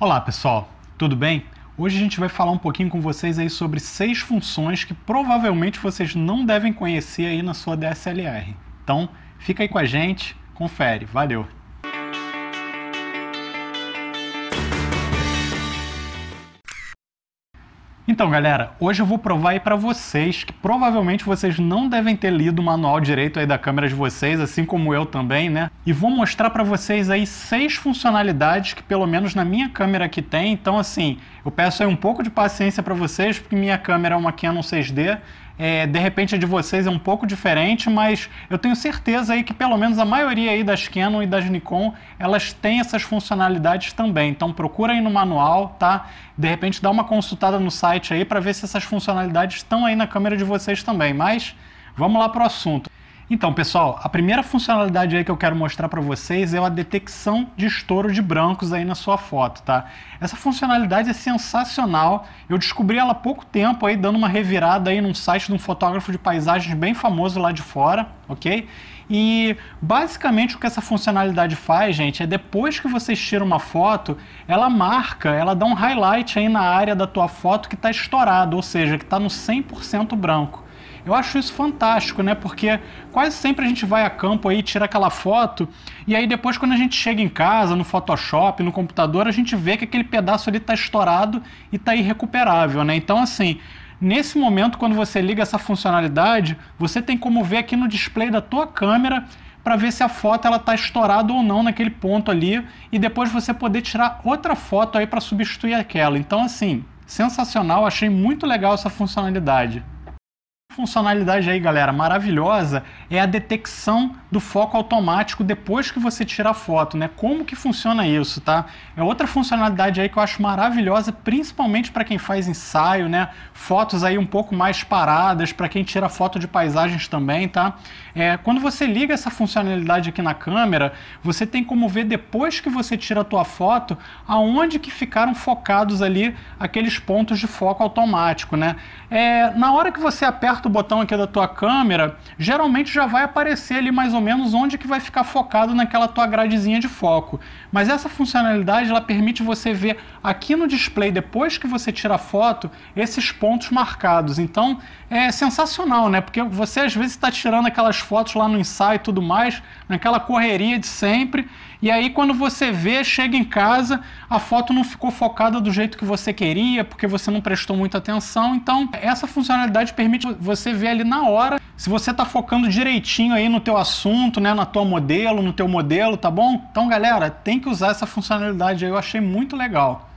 Olá pessoal, tudo bem? Hoje a gente vai falar um pouquinho com vocês aí sobre 6 funções que provavelmente vocês não devem conhecer aí na sua DSLR. Então fica aí com a gente, confere, valeu! Então galera, hoje eu vou provar aí para vocês que provavelmente vocês não devem ter lido o manual direito aí da câmera de vocês, assim como eu também, né? E vou mostrar para vocês aí 6 funcionalidades que pelo menos na minha câmera aqui tem. Então assim, eu peço aí um pouco de paciência para vocês, porque minha câmera é uma Canon 6D, de repente a de vocês é um pouco diferente, mas eu tenho certeza aí que pelo menos a maioria aí das Canon e das Nikon, elas têm essas funcionalidades também. Então procura aí no manual, tá? De repente dá uma consultada no site aí para ver se essas funcionalidades estão aí na câmera de vocês também, mas vamos lá para o assunto. Então pessoal, a primeira funcionalidade aí que eu quero mostrar para vocês é a detecção de estouro de brancos aí na sua foto, tá? Essa funcionalidade é sensacional, eu descobri ela há pouco tempo aí dando uma revirada aí num site de um fotógrafo de paisagens bem famoso lá de fora, ok? E basicamente o que essa funcionalidade faz, gente, é depois que vocês tiram uma foto, ela marca, ela dá um highlight aí na área da tua foto que está estourada, ou seja, que está no 100% branco. Eu acho isso fantástico, né? Porque quase sempre a gente vai a campo aí, tira aquela foto, e aí depois quando a gente chega em casa, no Photoshop, no computador, a gente vê que aquele pedaço ali está estourado e está irrecuperável, né? Então assim, nesse momento, quando você liga essa funcionalidade, você tem como ver aqui no display da tua câmera para ver se a foto ela está estourada ou não naquele ponto ali e depois você poder tirar outra foto aí para substituir aquela. Então assim, sensacional, achei muito legal essa funcionalidade. Funcionalidade aí, galera, maravilhosa é a detecção do foco automático depois que você tira a foto, né? Como que funciona isso, tá? É outra funcionalidade aí que eu acho maravilhosa, principalmente para quem faz ensaio, né? Fotos aí um pouco mais paradas, para quem tira foto de paisagens também, tá? Quando você liga essa funcionalidade aqui na câmera, você tem como ver depois que você tira a tua foto aonde que ficaram focados ali aqueles pontos de foco automático, né? Na hora que você aperta o botão aqui da tua câmera, geralmente já vai aparecer ali mais ou menos onde que vai ficar focado naquela tua gradezinha de foco. Mas essa funcionalidade, ela permite você ver aqui no display, depois que você tira a foto, esses pontos marcados. Então, é sensacional, né? Porque você às vezes está tirando aquelas fotos lá no ensaio e tudo mais, naquela correria de sempre, e aí quando você vê, chega em casa, a foto não ficou focada do jeito que você queria, porque você não prestou muita atenção. Então, essa funcionalidade permite você ver ali na hora se você está focando direitinho aí no teu assunto, né, na tua modelo, no teu modelo, tá bom? Então galera, tem que usar essa funcionalidade aí, eu achei muito legal.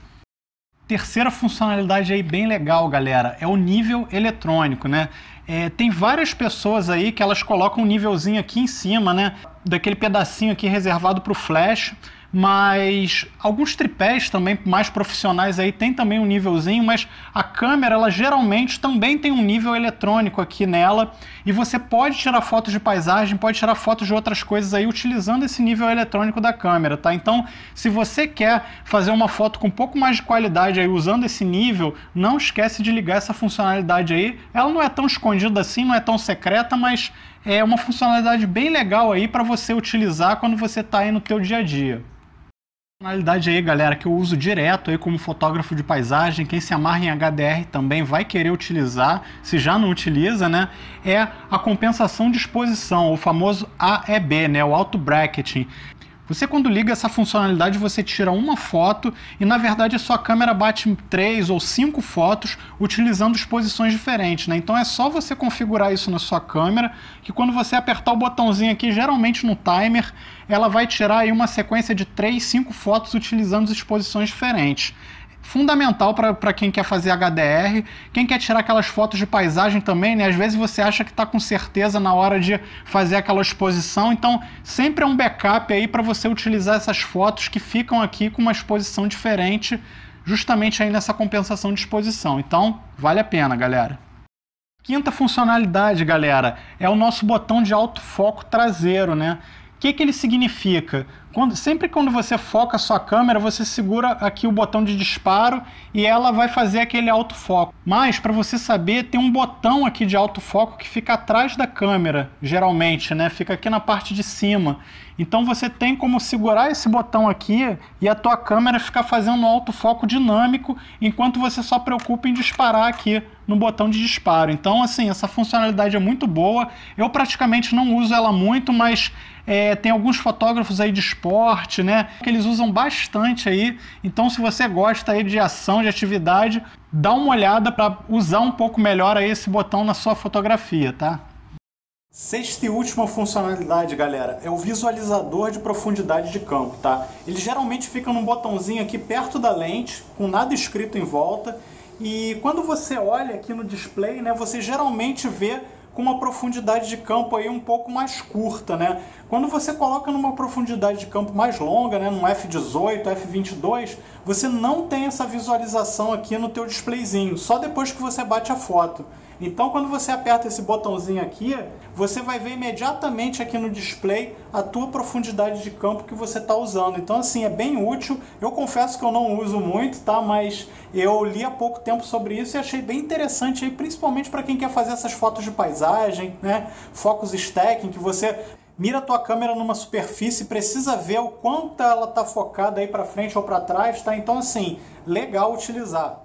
Terceira funcionalidade aí bem legal, galera, é o nível eletrônico, né? Tem várias pessoas aí que elas colocam um nívelzinho aqui em cima, né, daquele pedacinho aqui reservado para o flash, mas alguns tripés também mais profissionais aí tem também um nívelzinho, mas a câmera ela geralmente também tem um nível eletrônico aqui nela e você pode tirar fotos de paisagem, pode tirar fotos de outras coisas aí utilizando esse nível eletrônico da câmera, tá? Então se você quer fazer uma foto com um pouco mais de qualidade aí usando esse nível, não esquece de ligar essa funcionalidade aí. Ela não é tão escondida assim, não é tão secreta, mas é uma funcionalidade bem legal aí para você utilizar quando você está aí no teu dia a dia. Funcionalidade aí, galera, que eu uso direto aí como fotógrafo de paisagem, quem se amarra em HDR também vai querer utilizar, se já não utiliza, né? É a compensação de exposição, o famoso AEB, né? O auto bracketing. Você quando liga essa funcionalidade, você tira uma foto e na verdade a sua câmera bate 3 ou 5 fotos utilizando exposições diferentes, né? Então é só você configurar isso na sua câmera, que quando você apertar o botãozinho aqui, geralmente no timer, ela vai tirar aí uma sequência de 3, 5 fotos utilizando exposições diferentes. Fundamental para quem quer fazer HDR, quem quer tirar aquelas fotos de paisagem também, né? Às vezes você acha que está com certeza na hora de fazer aquela exposição, então sempre é um backup aí para você utilizar essas fotos que ficam aqui com uma exposição diferente, justamente aí nessa compensação de exposição. Então, vale a pena, galera. Quinta funcionalidade, galera, é o nosso botão de autofoco traseiro, né? O que ele significa? Sempre quando você foca a sua câmera, você segura aqui o botão de disparo e ela vai fazer aquele autofoco. Mas, para você saber, tem um botão aqui de autofoco que fica atrás da câmera, geralmente, né? Fica aqui na parte de cima. Então você tem como segurar esse botão aqui e a tua câmera ficar fazendo um autofoco dinâmico, enquanto você só preocupa em disparar aqui no botão de disparo. Então assim, essa funcionalidade é muito boa, eu praticamente não uso ela muito, mas tem alguns fotógrafos aí de esporte, né, que eles usam bastante aí. Então se você gosta aí de ação, de atividade, dá uma olhada para usar um pouco melhor aí esse botão na sua fotografia, tá? Sexta e última funcionalidade, galera, é o visualizador de profundidade de campo, tá? Ele geralmente fica num botãozinho aqui perto da lente, com nada escrito em volta, e quando você olha aqui no display, né, você geralmente vê com uma profundidade de campo aí um pouco mais curta, né? Quando você coloca numa profundidade de campo mais longa, né, num f18, f22, você não tem essa visualização aqui no teu displayzinho, só depois que você bate a foto. Então quando você aperta esse botãozinho aqui, você vai ver imediatamente aqui no display a tua profundidade de campo que você está usando. Então assim, é bem útil. Eu confesso que eu não uso muito, tá? Mas eu li há pouco tempo sobre isso e achei bem interessante, aí, principalmente para quem quer fazer essas fotos de paisagem, né? Focus stacking, que você mira a tua câmera numa superfície, precisa ver o quanto ela está focada aí para frente ou para trás, tá? Então assim, legal utilizar.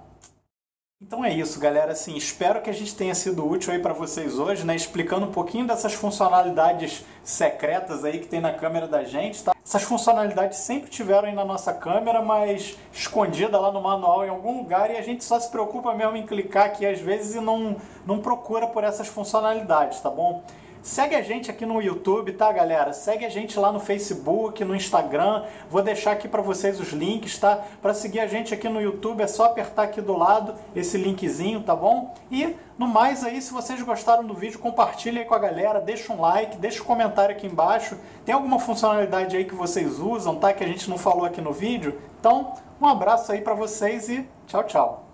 Então é isso, galera, assim, espero que a gente tenha sido útil aí para vocês hoje, né, explicando um pouquinho dessas funcionalidades secretas aí que tem na câmera da gente, tá? Essas funcionalidades sempre tiveram aí na nossa câmera, mas escondida lá no manual em algum lugar, e a gente só se preocupa mesmo em clicar aqui às vezes e não procura por essas funcionalidades, tá bom? Segue a gente aqui no YouTube, tá, galera? Segue a gente lá no Facebook, no Instagram. Vou deixar aqui para vocês os links, tá? Para seguir a gente aqui no YouTube é só apertar aqui do lado esse linkzinho, tá bom? E no mais aí, se vocês gostaram do vídeo, compartilha aí com a galera, deixa um like, deixa um comentário aqui embaixo. Tem alguma funcionalidade aí que vocês usam, tá? Que a gente não falou aqui no vídeo? Então, um abraço aí para vocês e tchau, tchau!